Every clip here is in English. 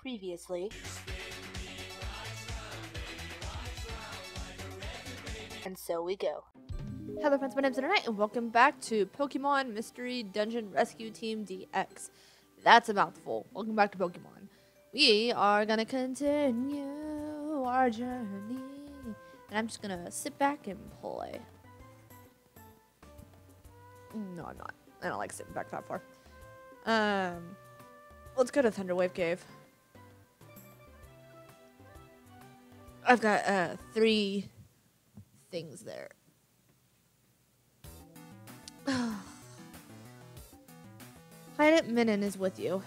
previously, and so we go. Hello friends, my name is Lunernight and welcome back to Pokemon Mystery Dungeon Rescue Team DX. That's a mouthful. Welcome back to Pokemon. We are gonna continue our journey. And I'm just gonna sit back and play. No, I'm not. I don't like sitting back that far. Let's go to Thunderwave cave. I've got 3 things there. Client Minnan is with you.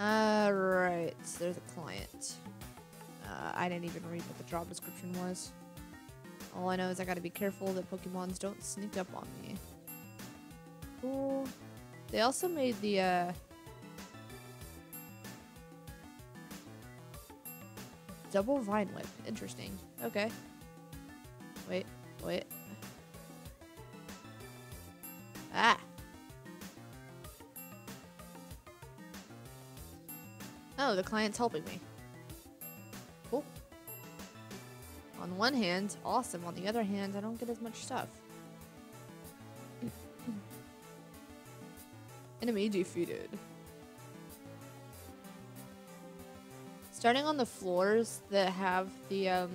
Alright, so there's a client. I didn't even read what the job description was. All I know is I gotta be careful that Pokemons don't sneak up on me. Cool. They also made the, double vine whip. Interesting. Okay. Wait. Ah! Oh, the client's helping me. Cool. On one hand, awesome. On the other hand, I don't get as much stuff. Enemy defeated. Starting on the floors that have the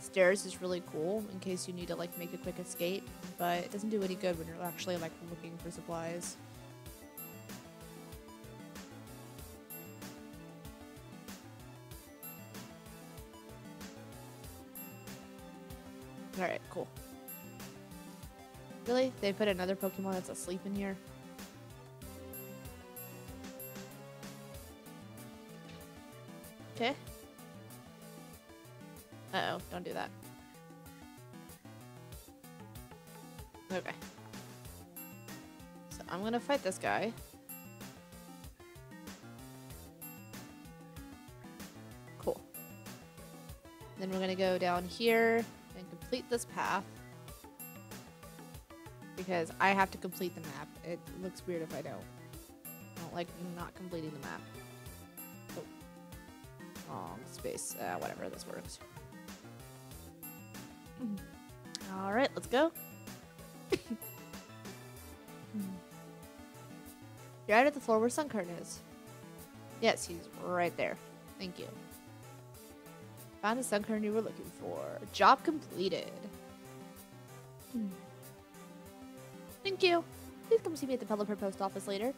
stairs is really cool in case you need to like make a quick escape, but it doesn't do any good when you're actually like looking for supplies. Alright, cool. Really? They put another Pokemon that's asleep in here? Okay. Uh-oh, don't do that. Okay. So I'm gonna fight this guy. Cool. Then we're gonna go down here and complete this path. Because I have to complete the map. It looks weird if I don't. I don't like not completing the map. Space. Whatever, this works. Alright, let's go. You're out at the floor where Sunkern is. Yes, he's right there. Thank you. Found the Sunkern you were looking for. Job completed. Thank you. Please come see me at the Pelipper Post Office later.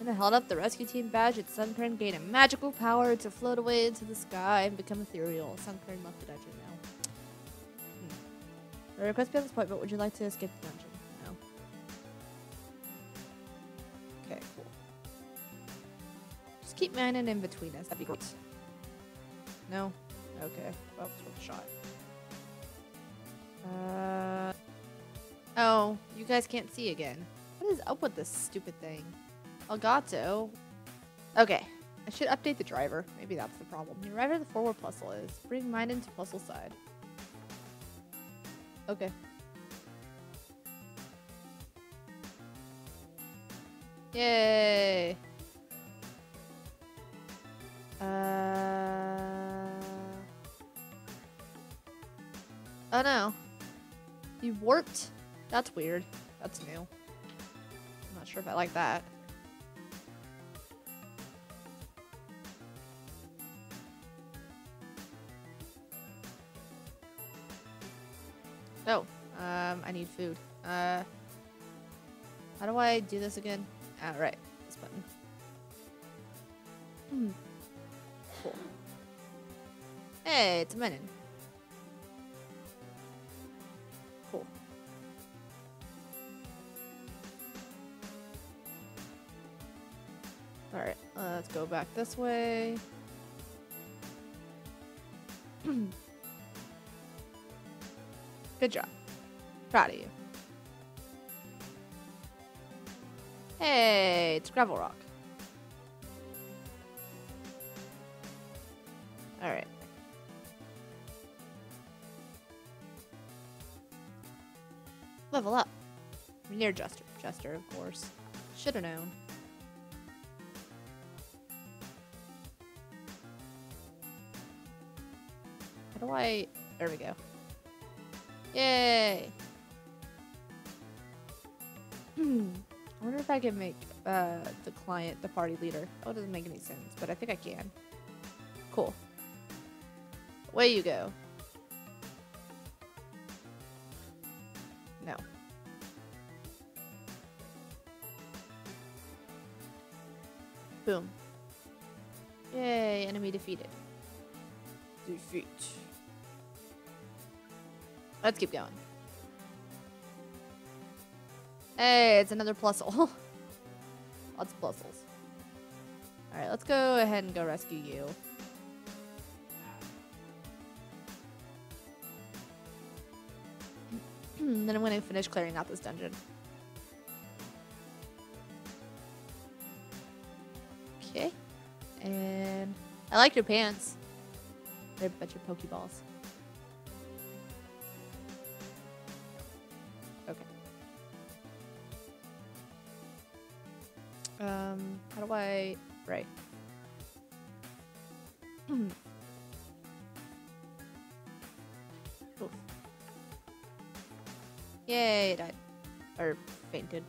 And I held up the rescue team badge at Sunkern, gained a magical power to float away into the sky and become ethereal. Sunkern left the dungeon now. The request beyond this point, but would you like to escape the dungeon? No. Okay, cool. Just keep mine in between us. That'd be great. No? Okay. Well, it's worth a shot. Oh, you guys can't see again. What is up with this stupid thing? Elgato. Okay. I should update the driver. Maybe that's the problem. The driver the forward Plusle is. Bring mine into Plusle side. Okay. Yay. Oh no. You warped? That's weird. That's new. I'm not sure if I like that. Oh, I need food. How do I do this again? Right, this button. Cool. Hey, it's a Minnan. Cool. Alright, let's go back this way. Good job. Proud of you. Hey, it's Gravel Rock. Alright. Level up. We're near Jester. Jester, of course. Should have known. How do I... There we go. Yay! I wonder if I can make the client the party leader. Oh, it doesn't make any sense, but I think I can. Cool. Away you go. No. Boom. Yay, enemy defeated. Defeat. Let's keep going. Hey, it's another puzzle. Lots of puzzles. Alright, let's go ahead and go rescue you. Then I'm gonna finish clearing out this dungeon. Okay. And I like your pants. They're a bunch of Pokeballs. Okay. How do I... Right. Oof. Yay, died. Or fainted.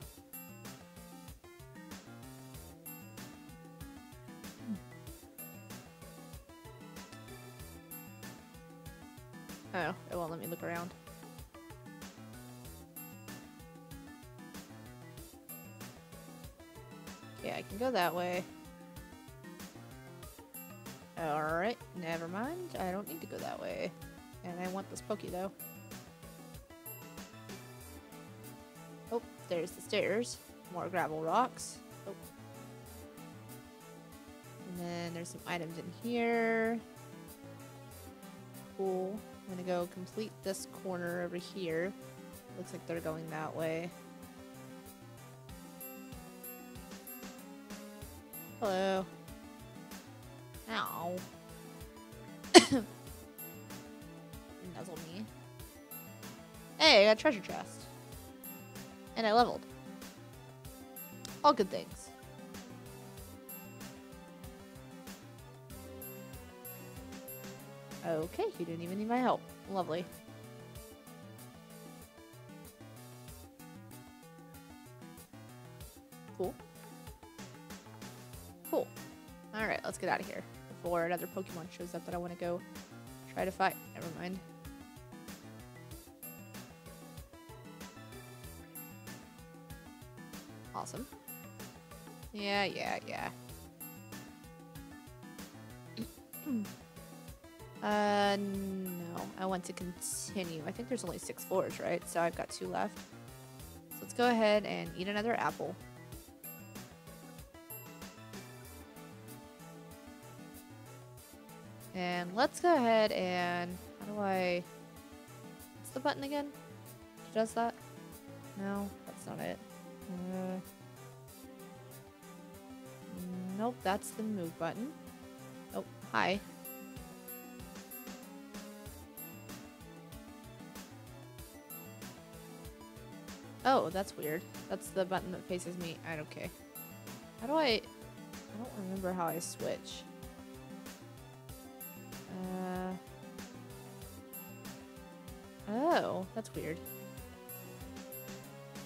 Oh, it won't let me look around. Yeah, I can go that way. Alright, never mind. I don't need to go that way. And I want this Poké, though. Oh, there's the stairs. More gravel rocks. Oh. And then there's some items in here. Cool. I'm gonna go complete this corner over here. Looks like they're going that way. Hello. Ow. Nuzzle me. Hey, I got a treasure chest. And I leveled. All good things. Okay, you didn't even need my help. Lovely. Cool. Cool. Alright, let's get out of here before another Pokemon shows up that I want to go try to fight. Never mind. Awesome. Yeah, yeah, yeah. No, I want to continue. I think there's only 6 floors, right? So I've got 2 left. So let's go ahead and eat another apple. And let's go ahead and... How do I... What's the button again? She does that? No, that's not it. Nope, that's the move button. Oh, hi. Oh, that's weird. That's the button that faces me. I don't care. How do I... I don't remember how I switch. Oh, that's weird.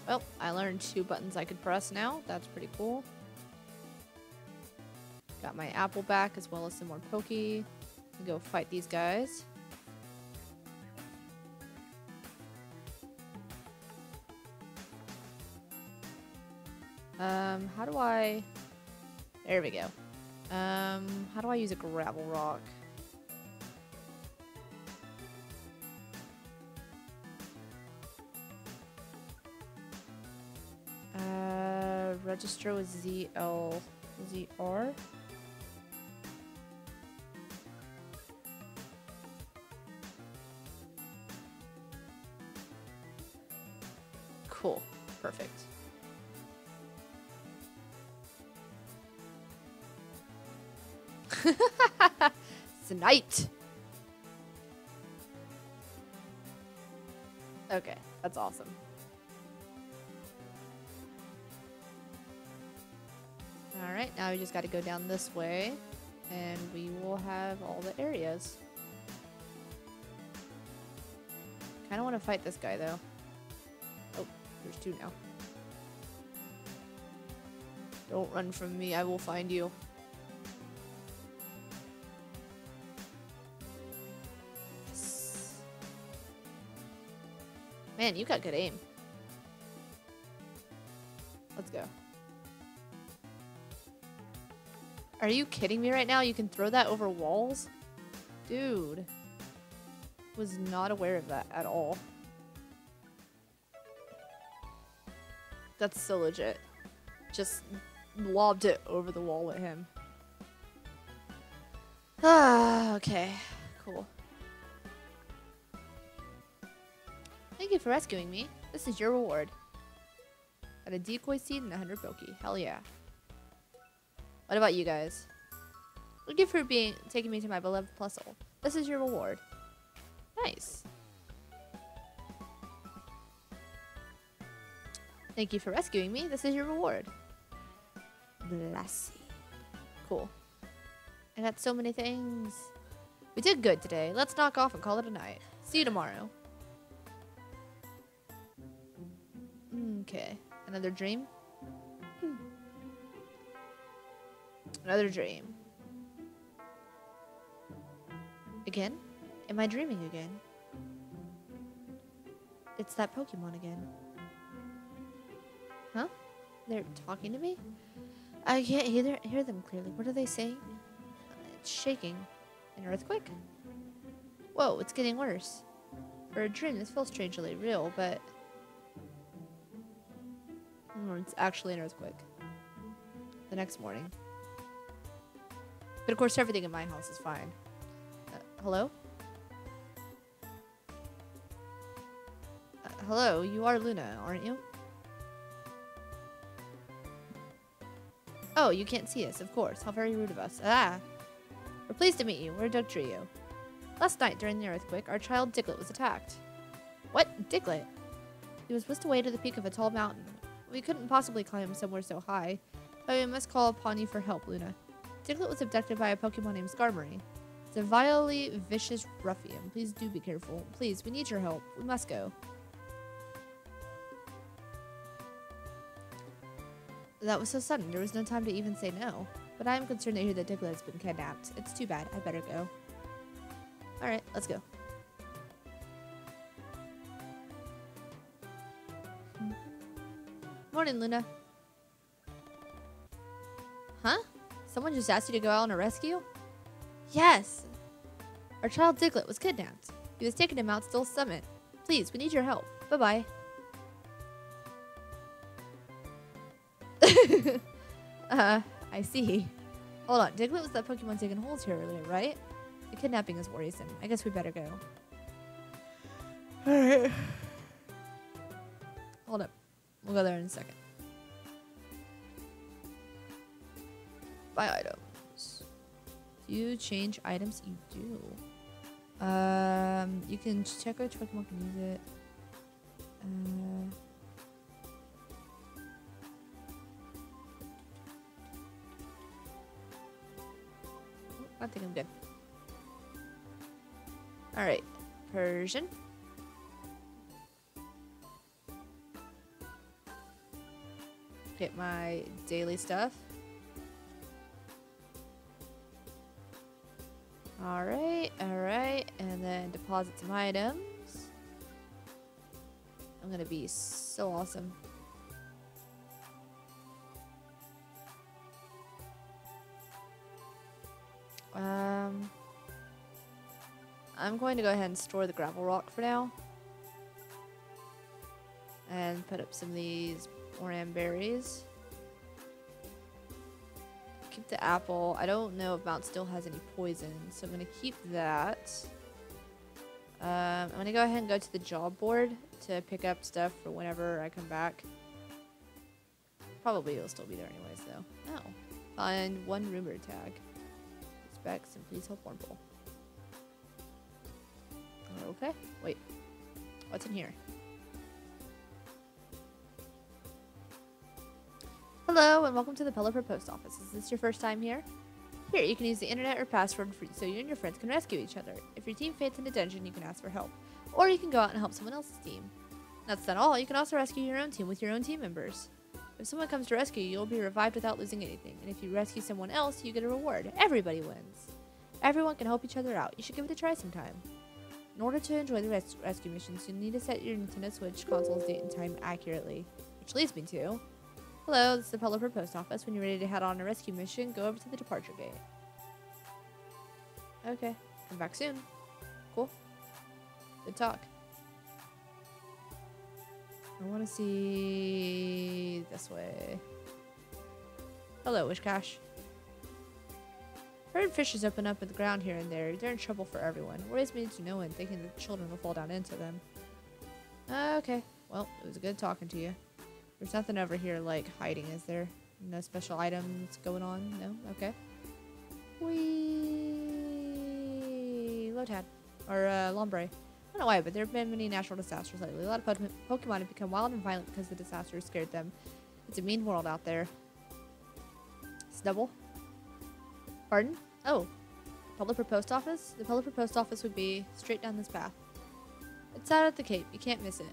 Well, I learned 2 buttons I could press now. That's pretty cool. Got my apple back as well as some more Poké. Go fight these guys. How do I... There we go. How do I use a gravel rock? Register with ZR? Cool. Perfect. Tonight. Okay, that's awesome. All right, now we just got to go down this way, and we will have all the areas. kind of want to fight this guy, though. Oh, there's two now. Don't run from me. I will find you. Yes. Man, you got good aim. Let's go. Are you kidding me right now? You can throw that over walls? Dude. Was not aware of that at all. That's so legit. Just lobbed it over the wall at him. Ah, okay. Cool. Thank you for rescuing me. This is your reward. Got a decoy seed and 100 Poké. Hell yeah. What about you guys? Thank you for taking me to my beloved Plusle. This is your reward. Nice. Thank you for rescuing me. This is your reward. Blessy. Cool. I got so many things. We did good today. Let's knock off and call it a night. See you tomorrow. Okay. Another dream? Another dream. Again? Am I dreaming again? It's that Pokemon again. Huh? They're talking to me? I can't hear them clearly. What are they saying? It's shaking. An earthquake? Whoa, it's getting worse. For a dream, this feels strangely real, but... it's actually an earthquake. The next morning. But of course, everything in my house is fine. Hello? Hello, you are Luna, aren't you? Oh, you can't see us, of course. How very rude of us. Ah! We're pleased to meet you. We're Doug Trio. Last night, during the earthquake, our child Diglett was attacked. What? Diglett? He was whisked away to the peak of a tall mountain. We couldn't possibly climb somewhere so high, but we must call upon you for help, Luna. Diglett was abducted by a Pokemon named Skarmory. It's a vilely vicious ruffian. Please do be careful. Please, we need your help. We must go. That was so sudden. There was no time to even say no. But I am concerned to hear that Diglett has been kidnapped. It's too bad. I better go. Alright, let's go. Morning, Luna. Huh? Someone just asked you to go out on a rescue? Yes! Our child Diglett was kidnapped. He was taken to Mount Still's Summit. Please, we need your help. Bye-bye. I see. Hold on, Diglett was that Pokemon taking holes here earlier, right? The kidnapping is worrisome. I guess we better go. Alright. Hold up. We'll go there in a second. Buy items. Do you change items? You do. You can check which Pokemon can use it. I think I'm good. Alright. Persian. Get my daily stuff. Alright, alright. And then deposit some items. I'm gonna be so awesome. I'm going to go ahead and store the gravel rock for now. And put up some of these Oran berries. Keep the apple. I don't know if Mount Still has any poison, so I'm going to keep that. I'm going to go ahead and go to the job board to pick up stuff for whenever I come back. Probably it'll still be there anyways, though. Oh. Find one rumor tag. Specs and please help Wormpool. Okay, wait. What's in here? Hello and welcome to the Pelipper Post Office. Is this your first time here? Here, you can use the internet or password so you and your friends can rescue each other. If your team faints in a dungeon, you can ask for help. Or you can go out and help someone else's team. That's not all, you can also rescue your own team with your own team members. If someone comes to rescue you, you'll be revived without losing anything. And if you rescue someone else, you get a reward. Everybody wins. Everyone can help each other out. You should give it a try sometime. In order to enjoy the rescue missions, you need to set your Nintendo Switch console's date and time accurately. Which leads me to... Hello, this is the Pelipper Post Office. When you're ready to head on a rescue mission, go over to the departure gate. Okay. Come back soon. Cool. Good talk. I want to see... this way. Hello, Wishcash. Heard fishes open up in the ground here and there. They're in trouble for everyone. Worries me to no one, thinking that the children will fall down into them. Okay. Well, it was good talking to you. There's nothing over here like hiding, is there? No special items going on? No? Okay. Whee! Lotad. Or, Lombre. I don't know why, but there have been many natural disasters lately. A lot of Pokemon have become wild and violent because the disasters scared them. It's a mean world out there. Snubble? Pardon? Oh. Pelipper Post Office? The Pelipper Post Office would be straight down this path. It's out at the cape. You can't miss it.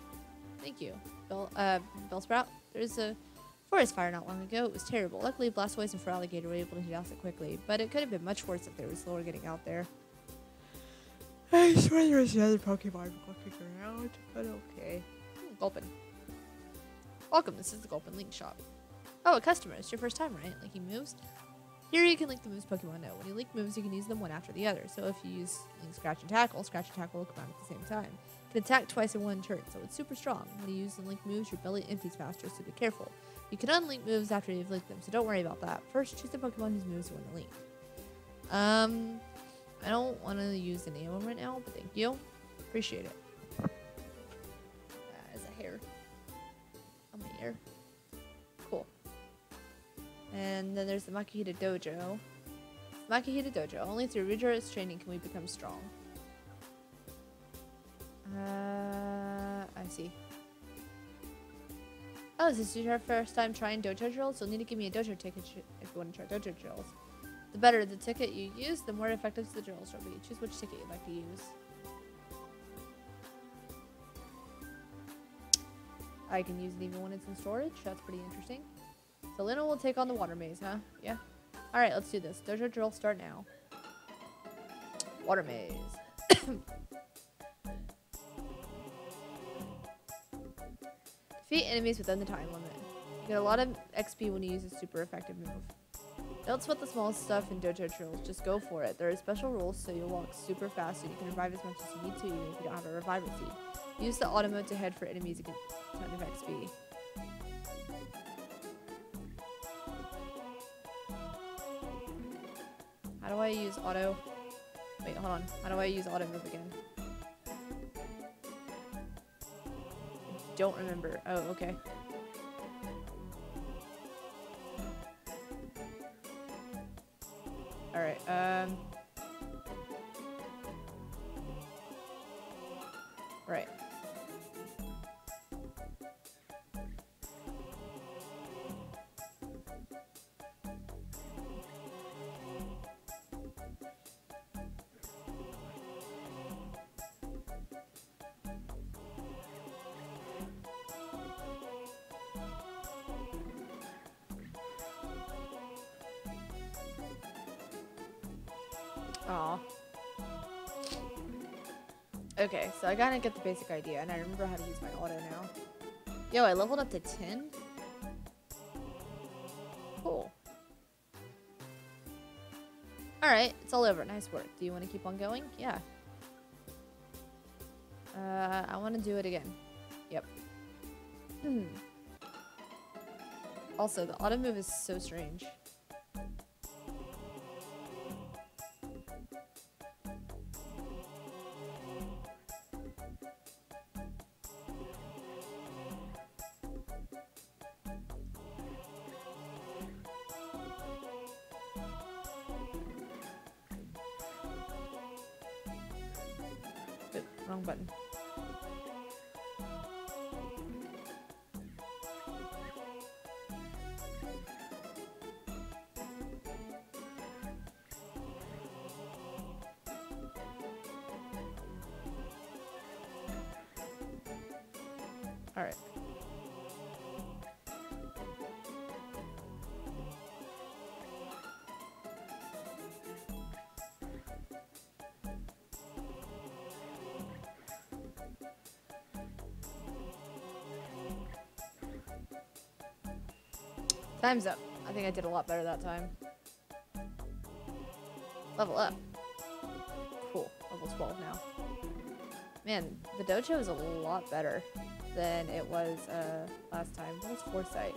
Thank you. Bellsprout? There's a forest fire not long ago. It was terrible. Luckily, Blastoise and Feraligatr were able to douse it quickly, but it could have been much worse if they were slower getting out there. I swear there was another Pokemon walking around, but okay. Gulpin. Welcome, this is the Gulpin Link Shop. Oh, a customer. It's your first time, right? Linking moves? Here you can link the moves Pokemon know. When you link moves, you can use them one after the other. So if you use link Scratch and Tackle will come out at the same time. You can attack twice in one turn, so it's super strong. When you use the link moves, your belly empties faster, so be careful. You can unlink moves after you've linked them, so don't worry about that. First, choose the Pokemon whose moves you want to link. I don't want to use the name one right now, but thank you. Appreciate it. That is a hair on my ear. Cool. And then there's the Makuhita Dojo. Makuhita Dojo. Only through rigorous training can we become strong. I see. Oh, this is your first time trying dojo drills? You'll need to give me a dojo ticket if you want to try dojo drills. The better the ticket you use, the more effective the drills will be. Choose which ticket you'd like to use. I can use it even when it's in storage. That's pretty interesting. So Lena will take on the water maze, huh? Yeah. Alright, let's do this. Dojo drill start now. Water maze. Defeat enemies within the time limit. You get a lot of XP when you use a super effective move. Don't sweat the small stuff in dojo drills, just go for it. There are special rules, so you'll walk super fast and you can revive as much as you need to, even if you don't have a revival seed. Use the auto mode to head for enemies to get a ton of XP. How do I use auto? Wait, hold on. How do I use auto move again? I don't remember. Oh, okay. Alright, right. Aww. Okay, so I gotta get the basic idea, and I remember how to use my auto now. Yo, I leveled up to 10? Cool. Alright, it's all over. Nice work. Do you want to keep on going? Yeah. I want to do it again. Yep. Also, the auto move is so strange. Wrong button. Alright. Time's up. I think I did a lot better that time. Level up. Cool. Level 12 now. Man, the dojo is a lot better than it was last time. What was foresight?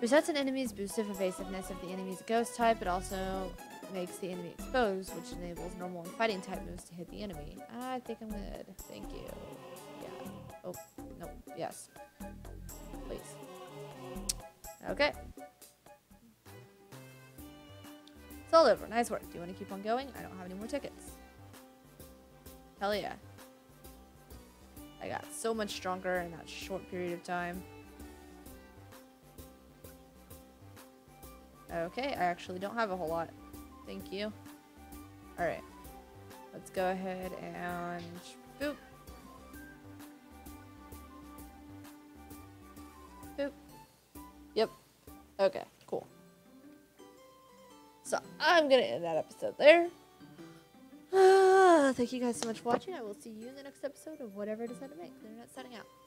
Resets an enemy's boosted evasiveness if the enemy's a ghost type. It also makes the enemy exposed, which enables normal and fighting type moves to hit the enemy. I think I'm good. Thank you. Yeah. Oh, no. Yes. Please. Okay. It's all over. Nice work. Do you want to keep on going? I don't have any more tickets. Hell yeah. I got so much stronger in that short period of time. Okay, I actually don't have a whole lot. Thank you. Alright. Let's go ahead and... Boop. Boop. Yep. Okay, cool. So I'm gonna end that episode there. Thank you guys so much for watching. I will see you in the next episode of whatever I decide to make. Lunernight signing out.